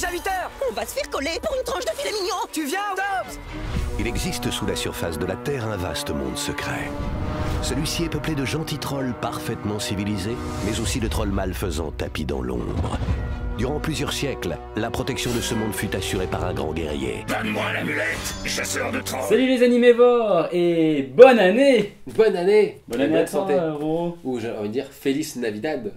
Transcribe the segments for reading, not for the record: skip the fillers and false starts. déjà 8 heures. On va se faire coller pour une tranche de filet mignon. Tu viens, Dobbs? Il existe sous la surface de la Terre un vaste monde secret. Celui-ci est peuplé de gentils trolls parfaitement civilisés, mais aussi de trolls malfaisants tapis dans l'ombre. Durant plusieurs siècles, la protection de ce monde fut assurée par un grand guerrier. Donne-moi l'amulette, chasseur de trolls. Salut les animévores et bonne année. Bonne année. Bonne année à toi, Euro. Ou j'ai envie de dire Feliz Navidad.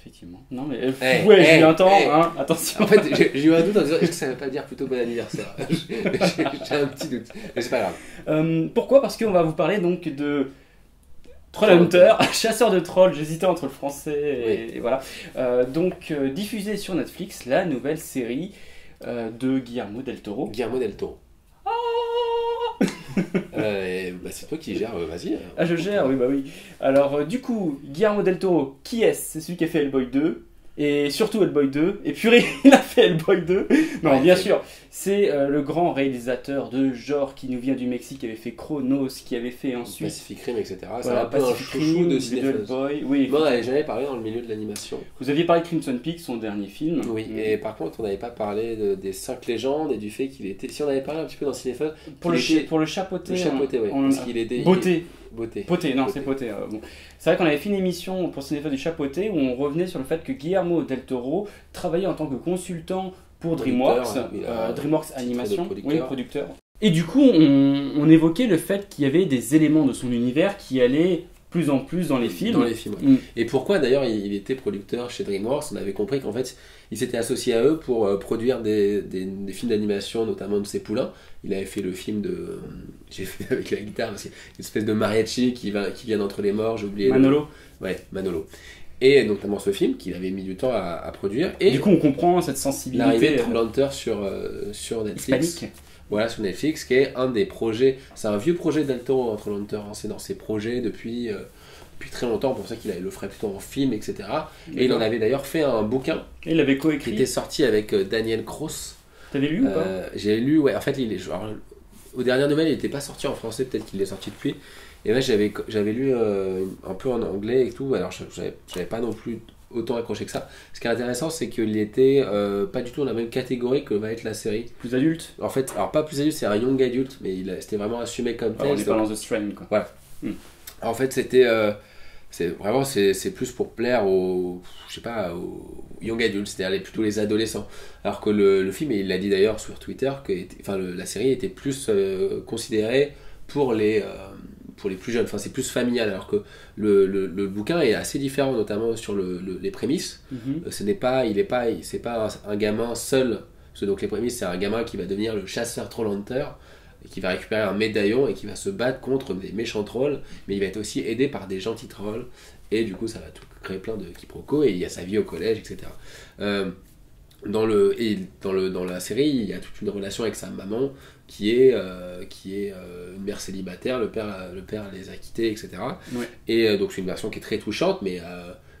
Effectivement. Non mais ouais, j'ai eu un temps, hein, attention. En fait, j'ai eu un doute en disant est-ce que ça ne veut pas dire plutôt bon anniversaire. J'ai un petit doute, mais c'est pas grave. Pourquoi? Parce qu'on va vous parler donc de Trollhunter, chasseur de trolls, j'hésitais entre le français et, oui, et voilà. Donc diffusé sur Netflix, la nouvelle série de Guillermo del Toro. Guillermo del Toro. Ah bah, c'est toi qui gères, vas-y. Ah, je gère, oui, bah oui. Alors, du coup, Guillermo del Toro, qui est-ce? C'est celui qui a fait Hellboy 2, et surtout Hellboy 2, et purée, il a fait Hellboy 2. Non, ouais, bien sûr, c'est le grand réalisateur de genre qui nous vient du Mexique, qui avait fait Chronos, qui avait fait ensuite Pacific Rim, etc. Voilà, c'est un peu un chouchou de Cinefuzz. Oui, bon, on n'avait jamais parlé dans le milieu de l'animation. Vous aviez parlé de Crimson Peak, son dernier film. Oui, et par contre, on n'avait pas parlé des 5 légendes et du fait qu'il était. Si on avait parlé un petit peu dans Cinefuzz. Pour le Chat Potté. Le Chat Potté, oui. Parce qu'il était. Beauté. Beauté. Potté, non, c'est Potté. Bon. C'est vrai qu'on avait fait une émission pour Cinefuzz du Chat Potté où on revenait sur le fait que Guillermo del Toro travaillait en tant que consultant pour DreamWorks, DreamWorks Animation, producteur. Et du coup, on évoquait le fait qu'il y avait des éléments de son univers qui allaient plus en plus dans les films. Dans les films, ouais. Et pourquoi d'ailleurs il était producteur chez DreamWorks? On avait compris qu'en fait, il s'était associé à eux pour produire des films d'animation, notamment de ses poulains. Il avait fait le film de... J'ai fait avec la guitare, parce qu'il y a une espèce de mariachi qui vient d'entre les morts, j'ai oublié. Manolo. Ouais, Manolo. Et notamment ce film qu'il avait mis du temps à produire. Et du coup, on comprend cette sensibilité. L'arrivée de Trollhunter sur Netflix. Hispanique. Voilà, sur Netflix, qui est un des projets. C'est un vieux projet del Toro, Trollhunter. C'est dans ses projets depuis très longtemps. Pour ça qu'il le ferait plutôt en film, etc. Et il en avait d'ailleurs fait un bouquin. Et il l'avait coécrit. Qui était sorti avec Daniel Kraus. T'avais lu ou pas? J'ai lu, ouais. En fait, aux dernières nouvelles, il n'était pas sorti en français. Peut-être qu'il est sorti depuis. Et là, j'avais lu un peu en anglais et tout, alors j'avais pas non plus autant accroché que ça. Ce qui est intéressant, c'est qu'il était pas du tout dans la même catégorie que va être la série. Plus adulte? En fait, alors pas plus adulte, c'est un young adulte, mais c'était vraiment assumé comme tel. On est pas dans The Strain, quoi. Voilà. En fait, c'était... vraiment, c'est plus pour plaire aux, je sais pas, aux young adults, c'est-à-dire plutôt les adolescents. Alors que le film, et il l'a dit d'ailleurs sur Twitter, que la série était plus considérée pour les plus jeunes, enfin c'est plus familial, alors que le bouquin est assez différent, notamment sur les prémices. C'est pas un gamin seul, parce que donc les prémices, c'est un gamin qui va devenir le chasseur Trollhunter, qui va récupérer un médaillon et qui va se battre contre des méchants trolls, mais il va être aussi aidé par des gentils trolls, et du coup ça va tout créer plein de quiproquos, et il y a sa vie au collège, etc. Dans la série, il y a toute une relation avec sa maman qui est une mère célibataire, le père les a quittés, etc. Ouais. Et donc c'est une version qui est très touchante, mais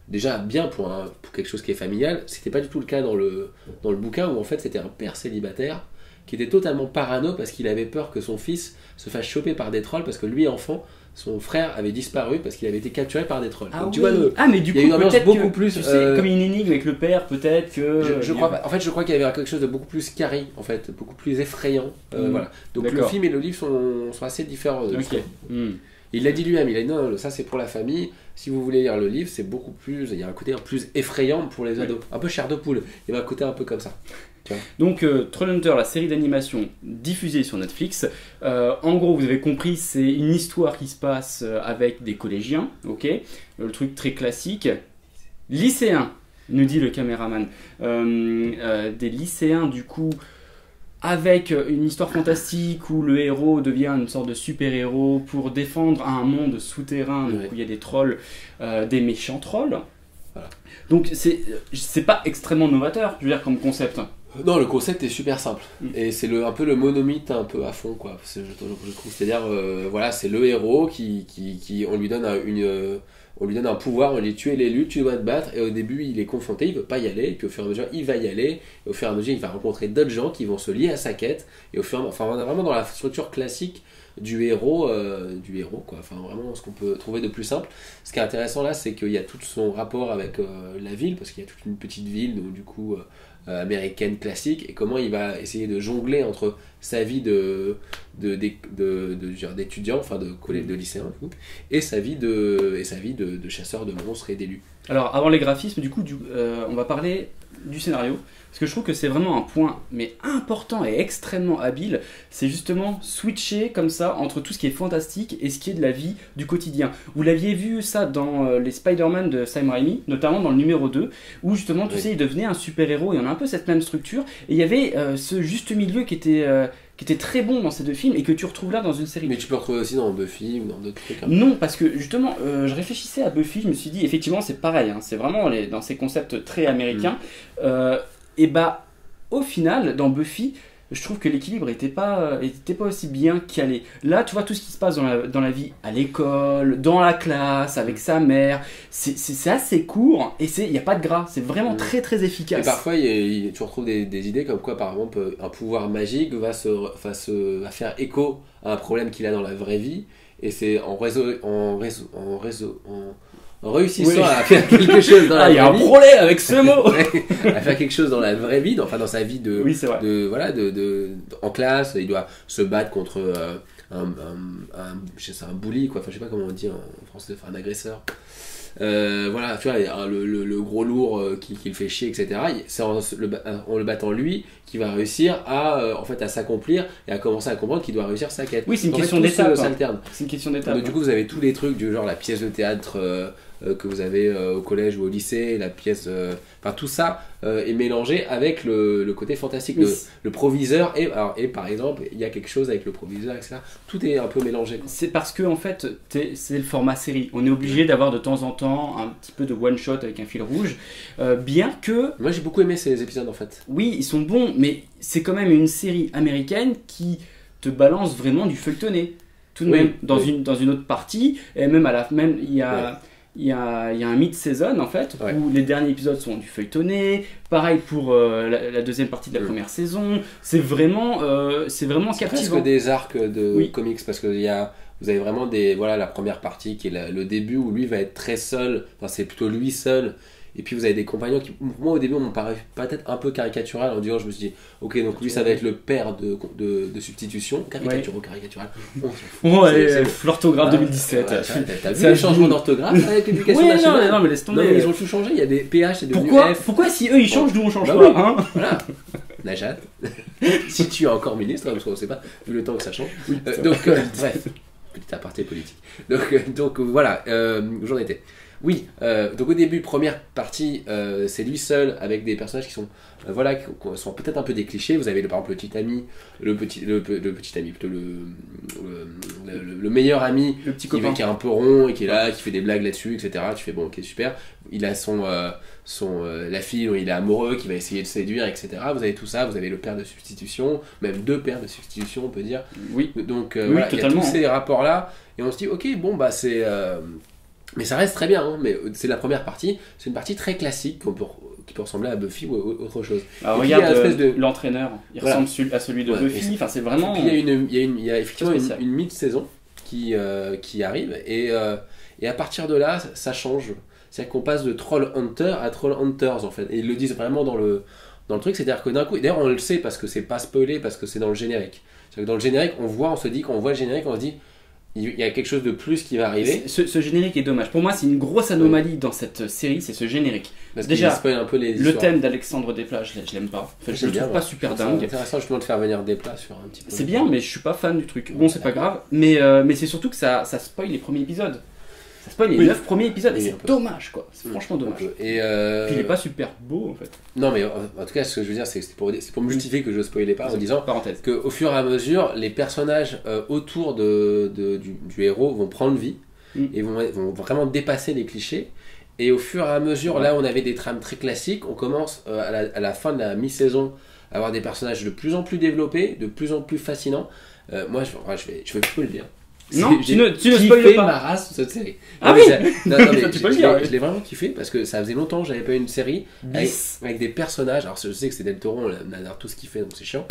déjà bien pour quelque chose qui est familial. C'était pas du tout le cas dans le bouquin, où en fait c'était un père célibataire qui était totalement parano parce qu'il avait peur que son fils se fasse choper par des trolls, parce que lui, enfant, son frère avait disparu parce qu'il avait été capturé par des trolls. Ah, donc, oui. Tu vois, mais du coup, peut-être beaucoup plus, tu sais, comme une énigme avec le père, peut-être que... Je crois qu'il y avait quelque chose de beaucoup plus carré, en fait, beaucoup plus effrayant. Voilà. Donc le film et le livre sont assez différents. Okay. Il l'a dit lui-même, il a dit non, ça c'est pour la famille. Si vous voulez lire le livre, c'est beaucoup plus... Il y a un côté plus effrayant pour les ados. Un peu chair de poule. Il y a un côté un peu comme ça. Donc Trollhunter, la série d'animation diffusée sur Netflix, en gros vous avez compris, c'est une histoire qui se passe avec des collégiens, ok, le truc très classique, lycéens, nous dit le caméraman, des lycéens du coup, avec une histoire fantastique où le héros devient une sorte de super-héros pour défendre un monde souterrain, donc, où il y a des trolls, des méchants trolls, voilà. Donc c'est pas extrêmement novateur, je veux dire, comme concept. Non, le concept est super simple, et c'est un peu le monomythe un peu à fond, quoi. Je trouve, c'est-à-dire, voilà, c'est le héros on lui donne on lui donne un pouvoir, on lui dit tu es l'élu, tu dois te battre, et au début il est confronté, il veut pas y aller, et puis au fur et à mesure il va y aller, et au fur et à mesure il va rencontrer d'autres gens qui vont se lier à sa quête, et au fur et à mesure, enfin on est vraiment dans la structure classique du héros quoi. Enfin vraiment ce qu'on peut trouver de plus simple. Ce qui est intéressant là, c'est qu'il y a tout son rapport avec la ville, parce qu'il y a toute une petite ville donc, du coup américaine classique, et comment il va essayer de jongler entre sa vie d'étudiant, enfin de collège, de lycéen du coup, et sa vie de chasseur de monstres et d'élus. Alors avant les graphismes du coup on va parler du scénario, parce que je trouve que c'est vraiment un point mais important et extrêmement habile, c'est justement switcher comme ça entre tout ce qui est fantastique et ce qui est de la vie du quotidien. Vous l'aviez vu ça dans les Spider-Man de Sam Raimi, notamment dans le numéro 2, où justement tu sais il devenait un super-héros et on a un peu cette même structure, et il y avait ce juste milieu qui était très bon dans ces deux films et que tu retrouves là dans une série. Mais tu peux retrouver aussi dans Buffy ou dans d'autres trucs. Hein. Non, parce que justement, je réfléchissais à Buffy, je me suis dit, effectivement, c'est pareil, hein, c'est vraiment dans ces concepts très américains. Et bah, au final, dans Buffy, je trouve que l'équilibre n'était pas aussi bien calé. Là, tu vois, tout ce qui se passe dans la vie, à l'école, dans la classe, avec sa mère, c'est assez court et il n'y a pas de gras. C'est vraiment très très efficace. Et parfois, tu retrouves des idées comme quoi, par exemple, un pouvoir magique va faire écho à un problème qu'il a dans la vraie vie. Et c'est en réussissant à faire quelque chose dans la vraie vie. Il y a un problème avec ce mot. À faire quelque chose dans la vraie vie, enfin dans sa vie en classe, il doit se battre contre un bully, quoi. Enfin, je sais pas comment on dit en français, enfin, un agresseur. Voilà, tu vois, le gros lourd qui le fait chier, etc. C'est en le battant lui qu'il va réussir à s'accomplir et à commencer à comprendre qu'il doit réussir sa quête. Oui, c'est une question d'étape. C'est une question d'étape. Du coup, vous avez tous les trucs du genre la pièce de théâtre que vous avez au collège ou au lycée, la pièce, enfin tout ça est mélangé avec le côté fantastique, le proviseur et par exemple il y a quelque chose avec le proviseur, etc. Tout est un peu mélangé. C'est parce que en fait c'est le format série, on est obligé d'avoir de temps en temps un petit peu de one shot avec un fil rouge, bien que moi j'ai beaucoup aimé ces épisodes en fait. Oui, ils sont bons, mais c'est quand même une série américaine qui te balance vraiment du feuilletonné tout de même dans une autre partie, et même à la même il y a un mid-season en fait, où les derniers épisodes sont du feuilletonné, pareil pour la deuxième partie de la première saison, c'est vraiment captivant. C'est presque des arcs de comics, parce que vous avez vraiment la première partie qui est le début où lui va être très seul, enfin c'est plutôt lui seul, et puis vous avez des compagnons qui, moi au début on me paraît peut-être un peu caricatural, en disant je me suis dit ok donc lui ça va être le père de substitution, caricatural. L'orthographe 2017, c'est un changement d'orthographe avec l'éducation nationale. Non mais laisse tomber, non, mais ils ont tout changé, il y a des PH et des F. Pourquoi si eux ils changent, nous on change pas, hein. Voilà. La chatte. Si tu es encore ministre, parce qu'on ne sait pas vu le temps que ça change. Donc bref, petit aparté politique. Donc voilà, j'en étais. Oui, donc au début, première partie, c'est lui seul avec des personnages qui sont, qui sont peut-être un peu des clichés. Vous avez par exemple le meilleur ami, le petit copain qui est un peu rond et qui est là, qui fait des blagues là-dessus, etc. Tu fais bon, ok, super. Il a la fille dont il est amoureux qui va essayer de séduire, etc. Vous avez tout ça, vous avez le père de substitution, même deux pères de substitution, on peut dire. Oui. Donc voilà, il y a tous ces rapports-là et on se dit ok, bon bah c'est mais ça reste très bien, hein. Mais c'est la première partie, c'est une partie très classique qui peut ressembler à Buffy ou autre chose. Alors regarde l'entraîneur, il ressemble à celui de Buffy, enfin c'est vraiment... Il y a effectivement une mid-saison qui arrive et à partir de là, ça change. C'est-à-dire qu'on passe de Trollhunter à Trollhunters en fait, et ils le disent vraiment dans le truc, c'est-à-dire que d'un coup, d'ailleurs on le sait parce que c'est pas spoilé, parce que c'est dans le générique. C'est-à-dire que dans le générique, quand on voit le générique, on se dit... il y a quelque chose de plus qui va arriver. Ce générique est dommage. Pour moi, c'est une grosse anomalie dans cette série, c'est ce générique. Parce déjà, spoil un peu le thème d'Alexandre Desplat, je l'aime pas. Enfin, je le trouve pas super dingue. C'est intéressant justement de faire venir Desplat sur un petit peu. C'est bien, mais je suis pas fan du truc. Bon, c'est pas grave, mais c'est surtout que ça spoil les premiers épisodes. Ça spoil les 9 premiers épisodes, et c'est dommage, quoi. C'est franchement dommage. Et puis il est pas super beau, en fait. Non, mais en tout cas, ce que je veux dire, c'est pour me justifier que je spoilais pas en disant qu'au fur et à mesure, les personnages autour du héros vont prendre vie et vont vraiment dépasser les clichés. Et au fur et à mesure, là, on avait des trames très classiques. On commence à la fin de la mi-saison à avoir des personnages de plus en plus développés, de plus en plus fascinants. Moi, je vais plus le dire. Non, tu ne spoil pas ma race cette série. Ah oui, je l'ai vraiment kiffé parce que ça faisait longtemps que j'avais pas eu une série avec des personnages. Alors je sais que c'est Del Toro, on a tout ce qu'il fait donc c'est chiant.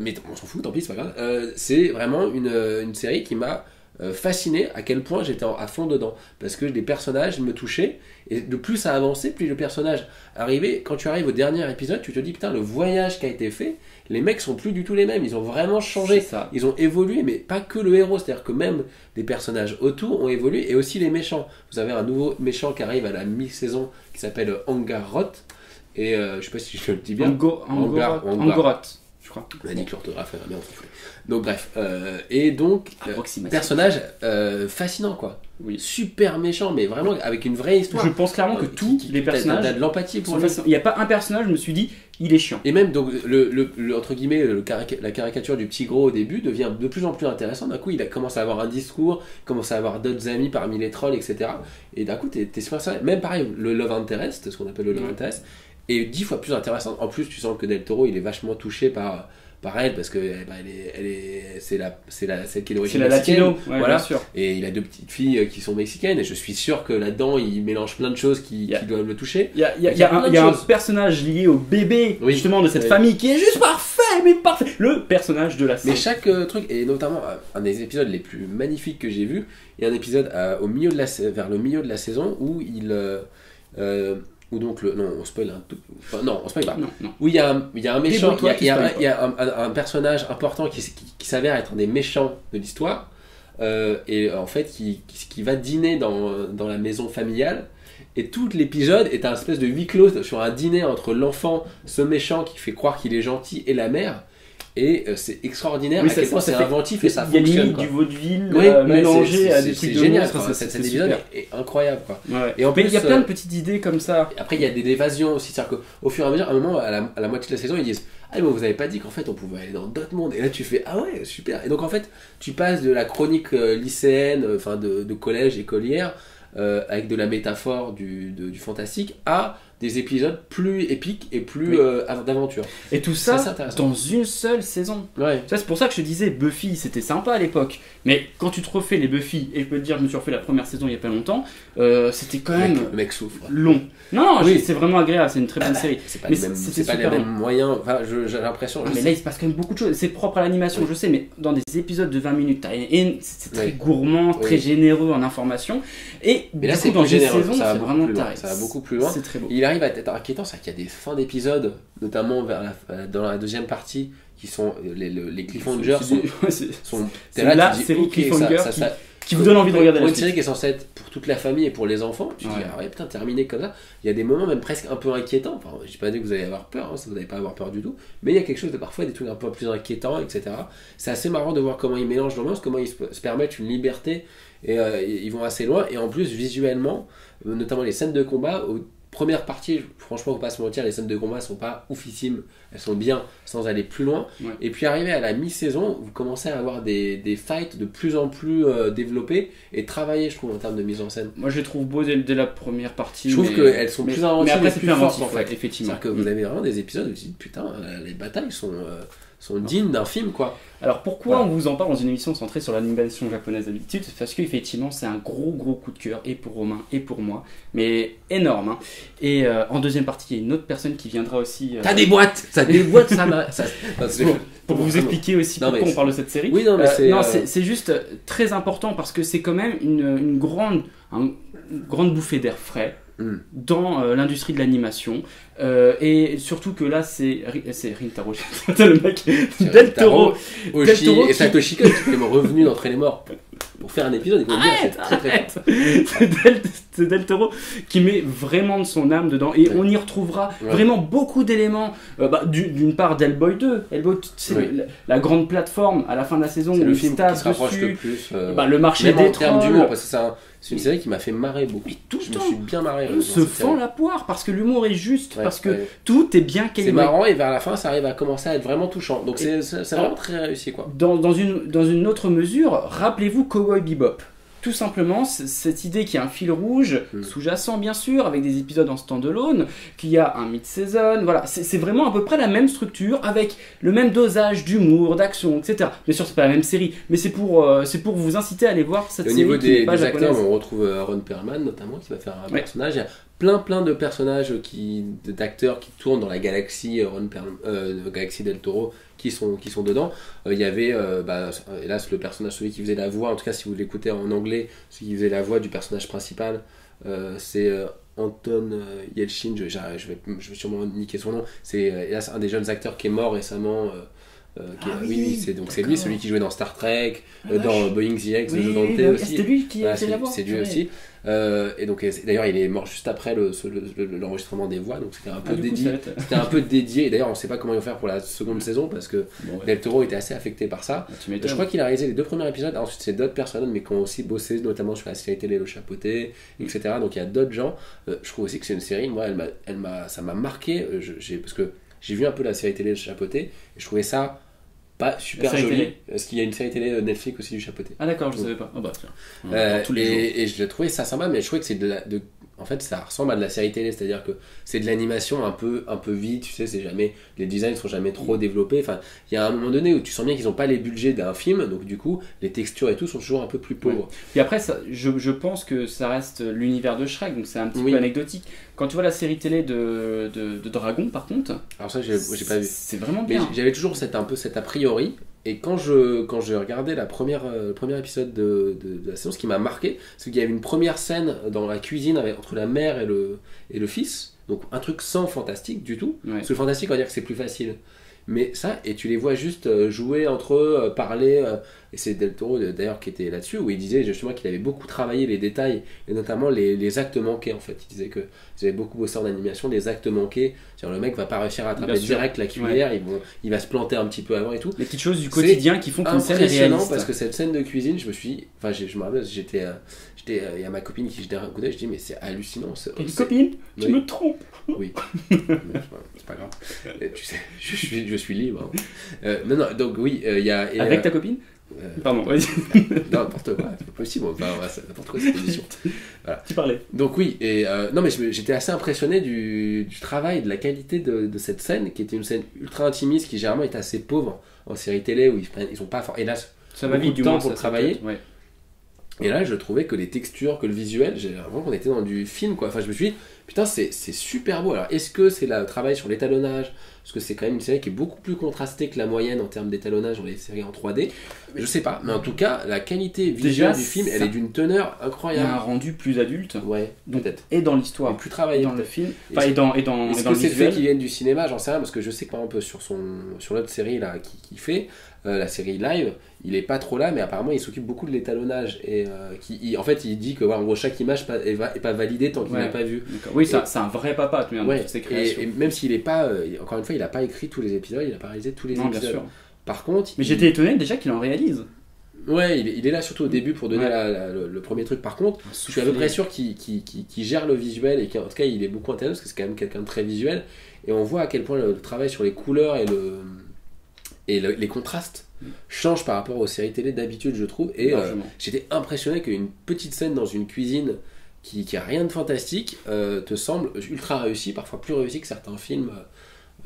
mais on s'en fout, tant pis, c'est pas grave. C'est vraiment une série qui m'a fasciné à quel point j'étais à fond dedans, parce que les personnages me touchaient, et de plus ça avançait, plus le personnage arrivait. Quand tu arrives au dernier épisode, tu te dis putain, le voyage qui a été fait, les mecs sont plus du tout les mêmes, ils ont vraiment changé, ça. Ils ont évolué, mais pas que le héros, c'est-à-dire que même des personnages autour ont évolué, et aussi les méchants. Vous avez un nouveau méchant qui arrive à la mi-saison qui s'appelle Angaroth, et je sais pas si je le dis bien, Angaroth. On a dit que l'orthographe est bien enfoncée. Donc bref, et donc personnage fascinant quoi. Oui. Super méchant, mais vraiment avec une vraie histoire. Je pense clairement que tous les personnages, t'as de l'empathie pour lui. Il n'y a pas un personnage, je me suis dit, il est chiant. Et même donc le entre guillemets la caricature du petit gros au début devient de plus en plus intéressant. D'un coup, il commence à avoir un discours, commence à avoir d'autres amis parmi les trolls, etc. Et d'un coup, t'es super sérieux. Même pareil, le love interest, ce qu'on appelle le love interest. Et 10 fois plus intéressante. En plus, tu sens que Del Toro, il est vachement touché par elle, parce que celle qui est d'origine mexicaine. Latino, ouais, voilà. Bien sûr. Et il a 2 petites filles qui sont mexicaines, et je suis sûr que là-dedans, il mélange plein de choses qui doivent le toucher. Il y a un personnage lié au bébé, oui, justement, de cette famille, qui est juste parfait, mais parfait. Le personnage de la série. Mais chaque truc, et notamment un des épisodes les plus magnifiques que j'ai vu, il y a un épisode vers le milieu de la saison où il... ou donc non, on spoil un tout. Enfin, non, on spoil pas. Non. Où il y a un méchant, il y a un personnage important qui s'avère être un des méchants de l'histoire, et en fait qui va dîner dans la maison familiale. Et tout l'épisode est un espèce de huis clos sur un dîner entre l'enfant, ce méchant qui fait croire qu'il est gentil, et la mère. Et c'est extraordinaire, oui, à quel point c'est inventif et ça fonctionne. Il y a du vaudeville, oui, mélangé à des trucs de génial, monstres. Cet épisode est incroyable, quoi. Ouais. Et en plus, il y a plein de petites idées comme ça. Après, il y a des évasions aussi. C'est-à-dire qu'au fur et à mesure, à un moment, à la moitié de la saison, ils disent « Ah, mais vous n'avez pas dit qu'en fait, on pouvait aller dans d'autres mondes. » Et là, tu fais « Ah ouais, super !» Et donc, en fait, tu passes de la chronique lycéenne, enfin de collège, écolière, avec de la métaphore du fantastique, à des épisodes plus épiques et plus d'aventure. Et tout ça dans une seule saison. Ouais. C'est pour ça que je te disais, Buffy, c'était sympa à l'époque. Mais quand tu te refais les Buffy, et je peux te dire, je me suis refait la première saison il n'y a pas longtemps, c'était quand même le mec souffre. Long. Non, oui. C'est vraiment agréable, c'est une très bonne série. C'est pas les mêmes moyens, enfin, j'ai l'impression. Ah, mais là, il se passe quand même beaucoup de choses. C'est propre à l'animation, oui, je sais, mais dans des épisodes de 20 minutes, c'est très gourmand, très généreux en information. Et mais là, c'est dans une saison, ça va vraiment taré. Ça va beaucoup plus loin. C'est très beau. Arrive à être inquiétant, c'est qu'il y a des fins d'épisodes, notamment dans la deuxième partie, qui sont les cliffhangers. C'est la série cliffhanger qui vous donne envie de regarder. Pour une série qui est censée être pour toute la famille et pour les enfants, tu te dis ah ouais putain, terminé comme ça. Il y a des moments même presque un peu inquiétants. Enfin, je dis pas que vous allez avoir peur, hein, ça, vous n'allez pas avoir peur du tout, mais il y a quelque chose de parfois des trucs un peu plus inquiétants, etc. C'est assez marrant de voir comment ils mélangent l'ambiance, comment ils se permettent une liberté, et ils vont assez loin. Et en plus visuellement, notamment les scènes de combat. Première partie, franchement, faut pas se mentir, les scènes de combat sont pas oufissimes, elles sont bien sans aller plus loin. Ouais. Et puis arrivé à la mi-saison, vous commencez à avoir des fights de plus en plus développés et travaillés, je trouve, en termes de mise en scène. Moi, je les trouve beaux dès la première partie. Je trouve qu'elles sont plus inventives, mais après, c'est plus fort en fait. Effectivement. C'est-à-dire que vous avez vraiment des épisodes où vous dites putain, les batailles sont dignes d'un film, quoi. Alors pourquoi on vous en parle dans une émission centrée sur l'animation japonaise d'habitude? Parce qu'effectivement c'est un gros coup de cœur, et pour Romain et pour moi, mais énorme, hein. Et en deuxième partie il y a une autre personne qui viendra aussi. T'as des boîtes, ça déboîte ça. Pour vous expliquer aussi pourquoi on parle de cette série. Oui, non, mais c'est juste très important parce que c'est quand même une grande bouffée d'air frais dans l'industrie de l'animation, et surtout que là c'est Rintaro, le mec Del Toro, et Satoshi qui est revenu d'entre les morts pour faire un épisode. C'est Del Toro qui met vraiment de son âme dedans, et on y retrouvera vraiment beaucoup d'éléments. D'une part d'Hellboy 2, Hellboy, c'est la grande plateforme à la fin de la saison, le film qui se rapproche le plus, le marché des trolls, parce que c'est une série qui m'a fait marrer beaucoup. Mais tout le temps, je me suis bien marré. On se fend la poire parce que l'humour est juste, parce que tout est bien calibré. C'est marrant, et vers la fin, ça arrive à commencer à être vraiment touchant. Donc c'est vraiment très réussi, quoi. Dans une autre mesure, rappelez-vous Cowboy Bebop. Tout simplement, cette idée qu'il y a un fil rouge sous-jacent, bien sûr, avec des épisodes en stand-alone, qu'il y a un mid-season, voilà, c'est vraiment à peu près la même structure, avec le même dosage d'humour, d'action, etc. Bien sûr, c'est pas la même série, mais c'est pour vous inciter à aller voir cette série. Au niveau des acteurs, on retrouve Ron Perlman, notamment, qui va faire un personnage. Il y a plein de personnages d'acteurs qui tournent dans la galaxie Del Toro, qui sont dedans. Il y avait, hélas, le personnage, celui qui faisait la voix, en tout cas si vous l'écoutez en anglais, celui qui faisait la voix du personnage principal, c'est Anton Yelchin, je vais sûrement niquer son nom, c'est hélas un des jeunes acteurs qui est mort récemment. C'est lui, celui qui jouait dans Star Trek, dans Boeing ZX, le jeu d'Anté aussi. C'est lui qui faisait la voix. C'est lui aussi. Et donc d'ailleurs il est mort juste après l'enregistrement des voix, donc c'était un peu dédié. C'était un peu dédié. Et d'ailleurs on ne sait pas comment ils vont faire pour la seconde saison parce que Del Toro était assez affecté par ça. Je crois qu'il a réalisé les 2 premiers épisodes. Ensuite c'est d'autres personnes mais qui ont aussi bossé notamment sur la série télé Le Chat Potté, etc. Donc il y a d'autres gens. Je trouve aussi que c'est une série. Moi ça m'a marqué parce que j'ai vu un peu la série télé Le Chat Potté et je trouvais ça pas super joli, parce qu'il y a une série télé Netflix aussi du Chat Potté. Ah d'accord, je ne savais pas. Oh bah tiens. Et je l'ai trouvé ça sympa, mais je trouvais que c'est en fait ça ressemble à de la série télé, c'est-à-dire que c'est de l'animation un peu vide, tu sais, c'est jamais, les designs ne sont jamais trop développés, enfin il y a un moment donné où tu sens bien qu'ils n'ont pas les budgets d'un film, donc du coup les textures et tout sont toujours un peu plus pauvres. Et après ça, je pense que ça reste l'univers de Shrek, donc c'est un petit peu anecdotique. Quand tu vois la série télé de Dragon, par contre, alors ça j'ai pas vu, c'est vraiment bien. J'avais toujours cet a priori. Et quand je regardais le premier épisode de la saison, ce qui m'a marqué, c'est qu'il y avait une première scène dans la cuisine entre la mère et le fils. Donc un truc sans fantastique du tout. Ouais. Parce que le fantastique, on va dire que c'est plus facile. Mais ça, et tu les vois juste jouer entre eux, parler. Et c'est Del Toro d'ailleurs qui était là-dessus, où il disait justement qu'il avait beaucoup travaillé les détails, et notamment les actes manqués en fait. Il disait qu'ils avaient beaucoup bossé en animation, les actes manqués. C'est-à-dire le mec va pas réussir à attraper direct la cuillère, il va se planter un petit peu avant et tout. Les petites choses du quotidien qui font qu'une scène est réaliste. Parce que cette scène de cuisine, je me rappelle, il y a ma copine qui jetait un coup d'œil, je dis mais c'est hallucinant. Une copine, tu me trompes. Oui, c'est pas grave. Tu sais, je suis libre. Donc oui, il y a. Avec ta copine? Pardon, vas-y. N'importe quoi, c'est pas possible, n'importe quoi cette position. Voilà. Tu parlais. Donc oui, et non mais j'étais assez impressionné du travail, de la qualité de cette scène, qui était une scène ultra intimiste, qui généralement est assez pauvre en série télé, où ils sont pas forts. Hélas, ça m'a mis du temps pour travailler. Et là, je trouvais que les textures, que le visuel, j'ai l'impression qu'on était dans du film, quoi. Enfin, je me suis dit, putain, c'est super beau. Alors, est-ce que c'est le travail sur l'étalonnage? Parce que c'est quand même une série qui est beaucoup plus contrastée que la moyenne en termes d'étalonnage dans les séries en 3D. Je sais pas, mais en tout cas, la qualité visuelle du film, elle est d'une teneur incroyable. Il a rendu plus adulte. Ouais, peut-être. Et dans l'histoire. Plus travaillé dans le film. Enfin, et dans le visuel. Est-ce que c'est fait qu'ils viennent du cinéma? J'en sais rien, parce que je sais que par exemple, sur l'autre série là, qui fait. La série live, il est pas trop là, mais apparemment il s'occupe beaucoup de l'étalonnage et en fait il dit que voilà, en gros, chaque image est pas validée tant qu'il n'a pas vu. Oui, c'est un vrai papa, toutes ces créations. Et même s'il est pas, encore une fois, il a pas écrit tous les épisodes, il a pas réalisé tous les épisodes. Bien sûr. Par contre, mais j'étais étonné déjà qu'il en réalise. Ouais, il est là surtout au début pour donner le premier truc. Par contre, je suis à peu près sûr qu'il gère le visuel et qu'en tout cas il est beaucoup intéressant parce que c'est quand même quelqu'un de très visuel et on voit à quel point le travail sur les couleurs et les contrastes changent par rapport aux séries télé d'habitude, je trouve. Et j'étais impressionné qu'une petite scène dans une cuisine qui a rien de fantastique te semble ultra réussie, parfois plus réussie que certains films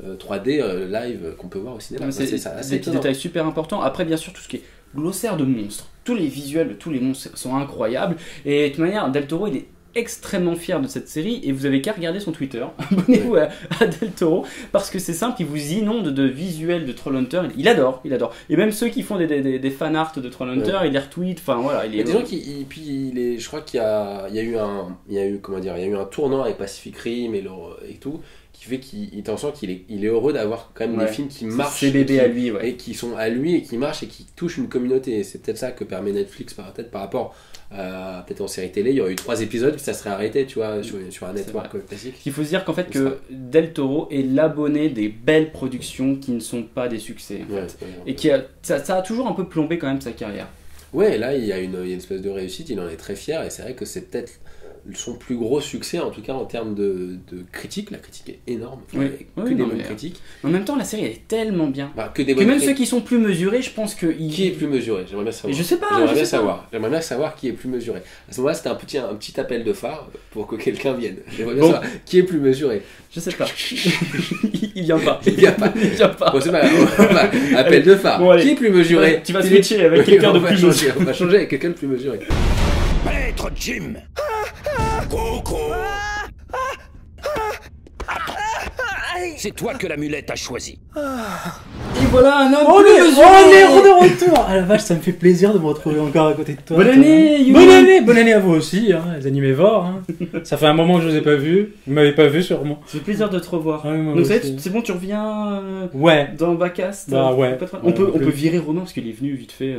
3D live qu'on peut voir au cinéma. Ouais, c'est des petits détails super importants. Après, bien sûr, tout ce qui est glossaire de monstres, tous les visuels de tous les monstres sont incroyables. Et de toute manière, Del Toro, il est extrêmement fier de cette série et vous avez qu'à regarder son Twitter, abonnez-vous à Del Toro parce que c'est simple, il vous inonde de visuels de Trollhunter, il adore et même ceux qui font des fanarts de Trollhunter il les retweet, enfin voilà, il y a des gens qui, puis je crois qu'il y a eu un tournant avec Pacific Rim et tout qui fait qu'il est heureux d'avoir quand même des films qui marchent, ses bébés à lui et qui sont à lui et qui marchent et qui touchent une communauté et c'est peut-être ça que permet Netflix par rapport peut-être en série télé, il y aurait eu 3 épisodes puis ça serait arrêté, tu vois, sur un network classique. Il faut se dire qu'en fait Del Toro est l'abonné des belles productions qui ne sont pas des succès en fait. Et ça a toujours un peu plombé quand même sa carrière. Ouais, là il y a une espèce de réussite, il en est très fier et c'est vrai que c'est peut-être son plus gros succès en tout cas en termes de critique, la critique est énorme, enfin, bonnes critiques. En même temps la série elle est tellement bien même ceux qui sont plus mesurés, je pense que... Qui est plus mesuré? J'aimerais bien savoir. Et je sais pas. J'aimerais bien savoir qui est plus mesuré. À ce moment-là c'était un petit appel de phare pour que quelqu'un vienne. J'aimerais bien savoir qui est plus mesuré. Je sais pas. Il vient pas. Bon, c'est pas grave. Appel de phare. Bon, qui est plus mesuré? Tu vas switcher avec quelqu'un de plus mesuré. On va changer avec quelqu'un de plus mesuré. Maître Jim. Coco. C'est toi que l'amulette a choisi. Et voilà un homme. On est de retour. Ah la vache, ça me fait plaisir de me retrouver encore à côté de toi. Bonne année, Yuri. Bonne année à vous aussi, hein, les animévores. Hein. Ça fait un moment que je vous ai pas vu. Vous m'avez pas vu sûrement. C'est plaisir de te revoir. Ouais, donc c'est bon, tu reviens ouais. Dans Bakast. Bah, ouais. On peut virer Ronan parce qu'il est venu vite fait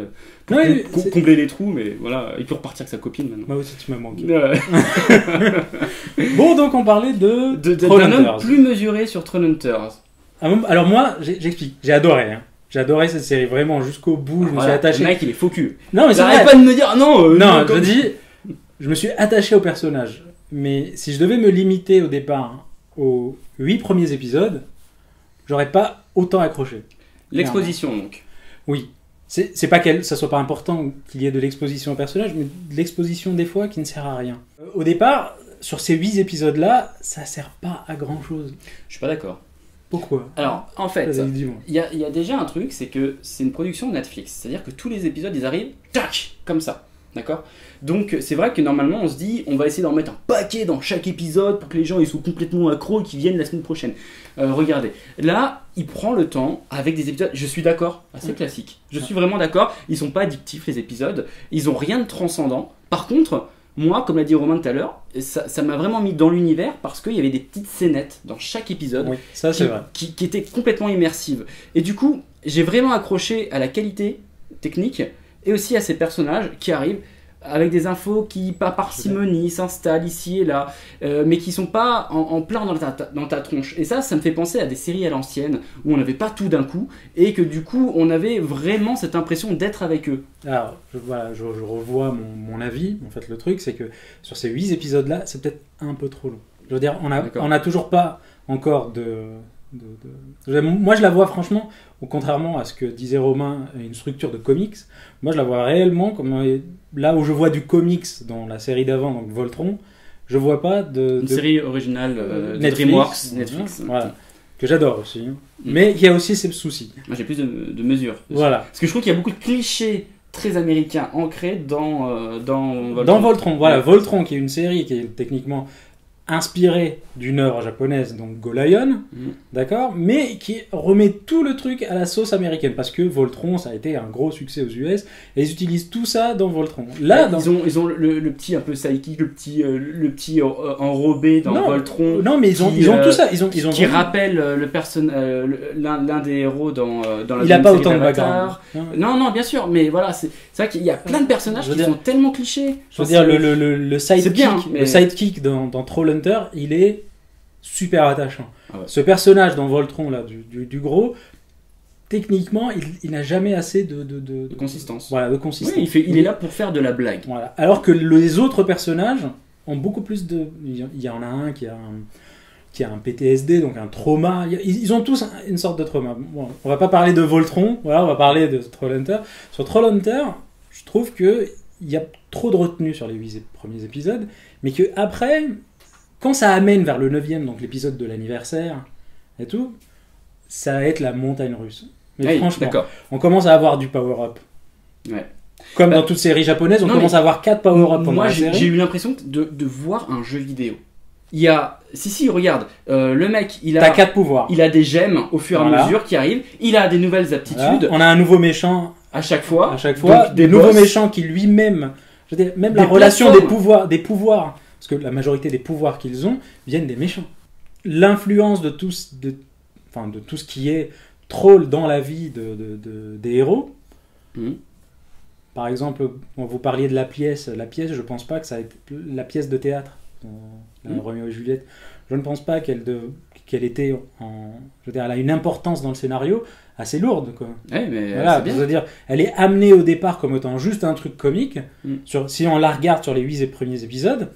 pour ouais, combler les trous, mais voilà, il peut repartir avec sa copine maintenant. Moi aussi, tu m'as manqué. Bon, donc on parlait de Trollhunters. Plus mesuré sur Trollhunters. Alors moi, j'explique, j'ai adoré, hein. J'ai adoré cette série vraiment jusqu'au bout, je me suis attaché. Le mec il est faux cul. Non mais ça n'arrête pas de me dire non. Non, je dis, je me suis attaché au personnage. Mais si je devais me limiter au départ aux 8 premiers épisodes, j'aurais pas autant accroché. L'exposition donc. Oui. C'est pas que ça soit pas important qu'il y ait de l'exposition au personnage, mais de l'exposition des fois qui ne sert à rien. Au départ, sur ces 8 épisodes là, ça sert pas à grand chose. Je suis pas d'accord. Pourquoi? Alors, en fait, il y a déjà un truc, c'est que c'est une production de Netflix. C'est-à-dire que tous les épisodes, ils arrivent, tac, comme ça. D'accord? Donc, c'est vrai que normalement, on se dit, on va essayer d'en mettre un paquet dans chaque épisode pour que les gens, ils soient complètement accros et qu'ils viennent la semaine prochaine. Regardez. Là, il prend le temps avec des épisodes, je suis d'accord, assez classique. Je suis vraiment d'accord. Ils sont pas addictifs, les épisodes. Ils ont rien de transcendant. Par contre... Moi, comme l'a dit Romain tout à l'heure, ça m'a vraiment mis dans l'univers parce qu'il y avait des petites scénettes dans chaque épisode oui, ça, c'est vrai. Qui étaient complètement immersives. Et du coup, j'ai vraiment accroché à la qualité technique et aussi à ces personnages qui arrivent avec des infos qui, par parcimonie, s'installent ici et là, mais qui sont pas en plein dans ta tronche. Et ça me fait penser à des séries à l'ancienne où on n'avait pas tout d'un coup et que du coup, on avait vraiment cette impression d'être avec eux. Alors, je revois mon avis. En fait, le truc, c'est que sur ces 8 épisodes-là, c'est peut-être un peu trop long. Je veux dire, on a toujours pas encore de... Moi, je la vois franchement, contrairement à ce que disait Romain, une structure de comics, moi, je la vois réellement comme... Là où je vois du comics dans la série d'avant, donc Voltron, je vois pas de... Une série originale de Dreamworks, Netflix. Voilà. Que j'adore aussi. Hein. Mais il y a aussi ces soucis. Moi j'ai plus de mesures. Voilà. Parce que je trouve qu'il y a beaucoup de clichés très américains ancrés dans Voltron. Dans Voltron, voilà. Ouais. Voltron qui est une série qui est techniquement inspirée d'une œuvre japonaise, donc Golion, d'accord, mais qui remet tout le truc à la sauce américaine, parce que Voltron, ça a été un gros succès aux US, et ils utilisent tout ça dans Voltron. Là, ils ont le petit un peu psychique, le petit enrobé dans Voltron. Non, mais ils ont tout ça. Qui rappelle l'un des héros dans la série. Il n'a pas autant de bagarre. Non, bien sûr, mais voilà, c'est vrai qu'il y a plein de personnages qui sont tellement clichés. Je veux dire, le sidekick dans Trollhunters, il est super attachant. Ah ouais. Ce personnage dans Voltron, là, du gros, techniquement, il n'a jamais assez de consistance. Voilà, de consistance. Oui, il est là pour faire de la blague. Voilà. Alors que les autres personnages ont beaucoup plus de... Il y en a un qui a un PTSD, donc un trauma. Ils ont tous une sorte de trauma. Bon, on va pas parler de Voltron, voilà, on va parler de Trollhunters. Sur Trollhunters, je trouve qu'il y a trop de retenue sur les 8 premiers épisodes, mais qu'après... Quand ça amène vers le 9e, donc l'épisode de l'anniversaire et tout, ça va être la montagne russe. Mais oui, franchement, on commence à avoir du power-up. Ouais. Comme dans toute série japonaise, on commence à avoir 4 power-up pendant la série. J'ai eu l'impression de voir un jeu vidéo. Il y a... Si, regarde, le mec, il a... T'as 4 pouvoirs. Il a des gemmes au fur et à mesure qui arrivent. Il a des nouvelles aptitudes. Voilà. On a un nouveau méchant. À chaque fois. Donc, des nouveaux méchants qui lui-même... Je veux dire, même la relation des pouvoirs... Parce que la majorité des pouvoirs qu'ils ont viennent des méchants. L'influence de tout ce qui est troll dans la vie des héros. Mmh. Par exemple, vous parliez de la pièce, je pense pas que ça ait été la pièce de théâtre, Roméo et Juliette. Je ne pense pas qu'elle était en... Je veux dire, elle a une importance dans le scénario assez lourde, quoi. Ouais, mais voilà, je veux dire, elle est amenée au départ comme étant juste un truc comique. Mmh. Si on la regarde sur les 8 premiers épisodes...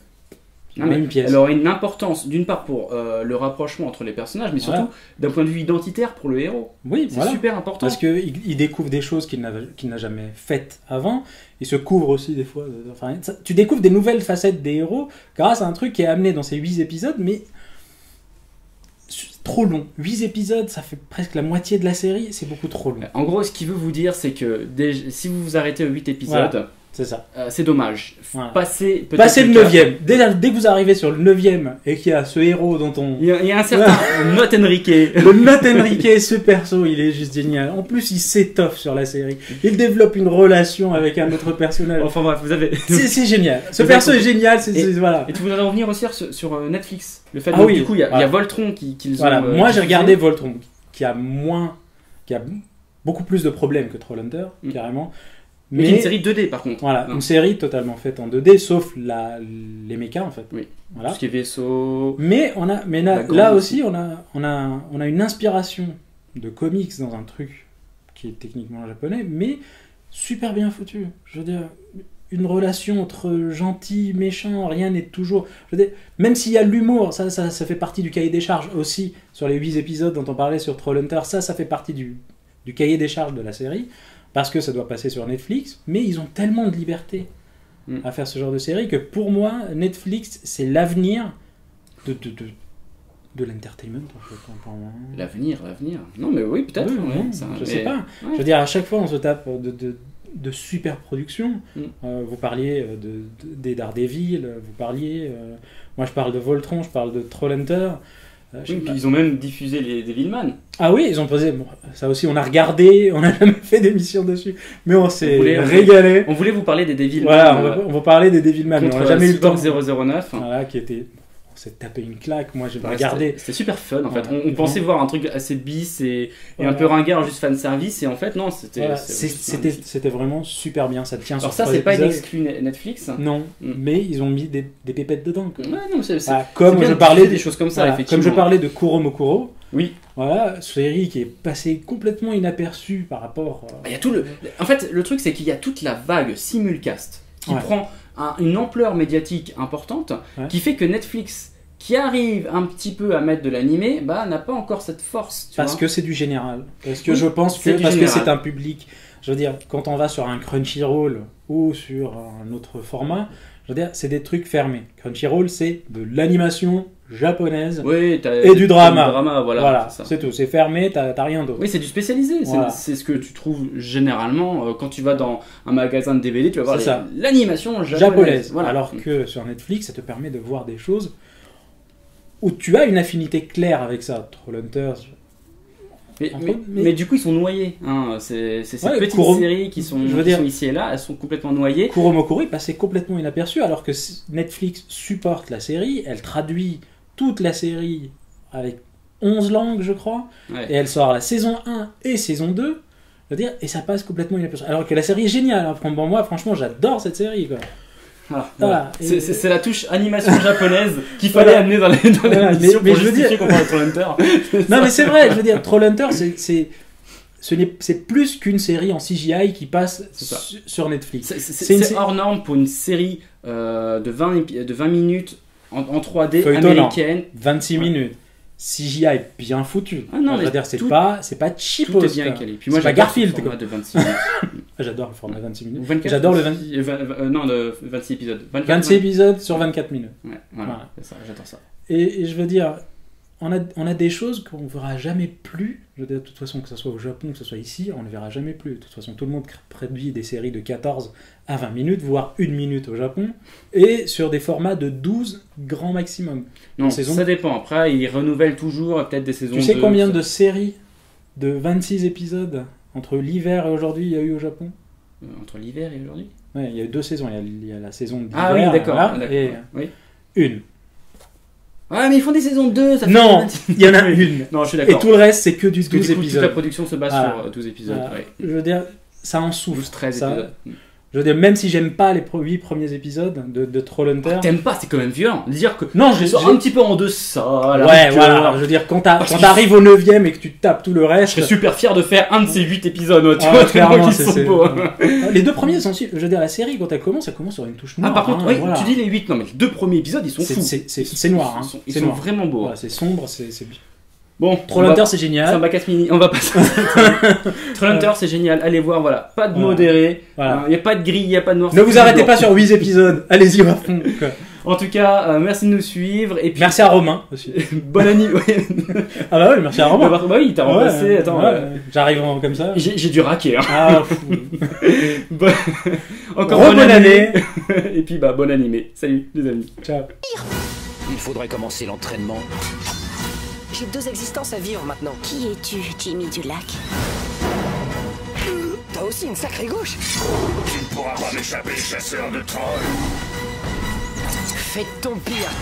Non, mais elle aurait une importance, d'une part pour le rapprochement entre les personnages, mais surtout d'un point de vue identitaire pour le héros. Oui, c'est super important. Parce qu'il découvre des choses qu'il n'a jamais faites avant. Il se couvre aussi des fois. Enfin, tu découvres des nouvelles facettes des héros grâce à un truc qui est amené dans ces 8 épisodes, mais trop long. 8 épisodes, ça fait presque la moitié de la série, c'est beaucoup trop long. En gros, ce qu'il veut vous dire, c'est que si vous vous arrêtez aux 8 épisodes... Voilà. C'est ça. C'est dommage. Voilà. Passez le 9ème. Dès que vous arrivez sur le 9ème et qu'il y a ce héros dont on... Il y a un certain Not Enrique. Le Not Enrique, ce perso, il est juste génial. En plus, il s'étoffe sur la série. Il développe une relation avec un autre personnage. Enfin bref, vous avez... C'est génial. Ce perso est génial. Voilà. Et tu voudrais en revenir aussi sur Netflix. Le fait que du coup, il y a Voltron qu'ils ont... Voilà. Moi, j'ai regardé Voltron, qui a beaucoup plus de problèmes que Trollhunters, carrément. Mais une série 2D par contre. Voilà, une série totalement faite en 2D, sauf les mechas en fait. Oui. Voilà. Tout ce qui est vaisseau. Mais là aussi, on a une inspiration de comics dans un truc qui est techniquement japonais, mais super bien foutu. Je veux dire, une relation entre gentil, méchant, rien n'est toujours... Je veux dire, même s'il y a l'humour, ça fait partie du cahier des charges aussi, sur les 8 épisodes dont on parlait sur Trollhunter, ça fait partie du cahier des charges de la série. Parce que ça doit passer sur Netflix, mais ils ont tellement de liberté à faire ce genre de série que pour moi, Netflix, c'est l'avenir de l'entertainment. L'avenir. Non, mais oui, peut-être. Oui, ouais, je sais pas. Ouais. Je veux dire, à chaque fois, on se tape de super productions. Vous parliez des Daredevil, vous parliez... moi, je parle de Voltron, je parle de Trollhunter. Oui, puis ils ont même diffusé les Devilman. Ah oui, ils ont posé. Bon, ça aussi, on a regardé, on n'a jamais fait d'émission dessus, mais on s'est régalé. On voulait vous parler des Devilman. Voilà, on va parler des Devilman. On n'a jamais eu le temps. Cyborg 009. Voilà, qui était. On s'est tapé une claque. Moi, j'ai regardé. C'était super fun en fait. Voilà. On pensait voir un truc assez bis et un peu ringard, juste fan service. Et en fait, non, c'était. Voilà. C'était vraiment super bien. Ça tient. Alors sur ça, c'est pas une exclu Netflix. Non, mais ils ont mis des pépettes dedans. Quoi. Ouais, non, comme je parlais des choses comme ça. Voilà, comme je parlais de Kuromokuro. Oui. Voilà, série qui est passée complètement inaperçue par rapport. Il y a tout le. En fait, le truc, c'est qu'il y a toute la vague simulcast qui prend une ampleur médiatique importante qui fait que Netflix, qui arrive un petit peu à mettre de l'animé, n'a pas encore cette force. Parce que c'est du général. Parce que je pense que c'est un public. Je veux dire, quand on va sur un Crunchyroll ou sur un autre format, je veux dire, c'est des trucs fermés. Crunchyroll, c'est de l'animation japonaise et du drama. Voilà, c'est tout. C'est fermé, t'as rien d'autre. Oui, c'est du spécialisé. Voilà. C'est ce que tu trouves généralement quand tu vas dans un magasin de DVD, tu vas voir l'animation japonaise. Voilà. Alors que sur Netflix, ça te permet de voir des choses où tu as une affinité claire avec ça. Trollhunters. Mais du coup, ils sont noyés. Hein. Ces petites séries qui sont ici et là, elles sont complètement noyées. Kuromokuro est passé complètement inaperçu, alors que Netflix supporte la série, elle traduit toute la série avec 11 langues, je crois, et elle sort la saison 1 et saison 2, je veux dire, et ça passe complètement inaperçu. Alors que la série est géniale. Hein. Bon, moi, franchement, j'adore cette série. Quoi. Voilà. C'est la touche animation japonaise qu'il fallait amener dans l'émission pour justifier qu'on parle de Trollhunter. Non mais c'est vrai, je veux dire, Trollhunter c'est plus qu'une série en CGI qui passe sur Netflix. C'est hors norme pour une série de 20 minutes en 3D américaine. 26 minutes. CGI est bien foutu. Ah non, c'est-à-dire c'est pas cheap. Tout est bien calé. Puis moi, j'adore le format de 26 minutes. J'adore le format de 26 minutes. J'adore le 26 épisodes. 26 épisodes sur 24 minutes. Ouais, voilà. J'adore ça. Et je veux dire, on a des choses qu'on ne verra jamais plus. Je veux dire, de toute façon, que ce soit au Japon, que ce soit ici, on ne verra jamais plus. De toute façon, tout le monde produit des séries de 14 à 20 minutes, voire 1 minute au Japon, et sur des formats de 12 grand maximum. Non, ça dépend. Après, ils renouvellent toujours peut-être des saisons. Tu sais combien de séries de 26 épisodes entre l'hiver et aujourd'hui il y a eu au Japon? Entre l'hiver et aujourd'hui? Oui, il y a eu 2 saisons. Il y a la saison d'hiver. Ah oui, d'accord. Et une. Ouais, mais ils font des saisons 2, ça fait... Non, il y en a une. Non, je suis d'accord. Et tout le reste, c'est que du 12 épisodes. Toute la production se base sur 12 épisodes. Je veux dire, ça en souffle. 12-13 épisodes. Je veux dire, même si j'aime pas les 8 premiers épisodes de Trollhunter... Ah, t'aimes pas, c'est quand même violent. Dire que... Non, je suis un petit peu en deçà. Ouais, voilà. Alors, je veux dire, quand t'arrives au 9ème et que tu tapes tout le reste... Je serais super fier de faire un de ces 8 épisodes. Tu vois, clairement, qu'ils sont beaux. Les 2 premiers sont... Je veux dire, la série, quand elle commence sur une touche noire. Ah, par contre, oui, tu dis les 8. Non, mais les 2 premiers épisodes, ils sont fous. C'est noir. Ils sont vraiment beaux. C'est sombre, c'est... Bon, Trollhunter c'est génial. C'est un Bakast mini, on va passer. Trollhunter c'est génial, allez voir, voilà. Pas de modéré, il n'y a pas de gris, il n'y a pas de noir. Ne vous arrêtez pas sur 8 épisodes, allez-y au fond. En tout cas, merci de nous suivre. Et puis... Merci à Romain aussi. Bonne année. Ah bah oui, merci à Romain. Bah oui, il t'a remplacé. Attends, j'arrive comme ça. J'ai dû raquer. Hein. Ah, Encore bonne année. Et puis bah bon animé. Salut les amis. Ciao. Il faudrait commencer l'entraînement. J'ai deux existences à vivre maintenant. Qui es-tu, Jimmy du Lac? T'as aussi une sacrée gauche. Tu ne pourras pas m'échapper, chasseur de trolls. Fais ton pire.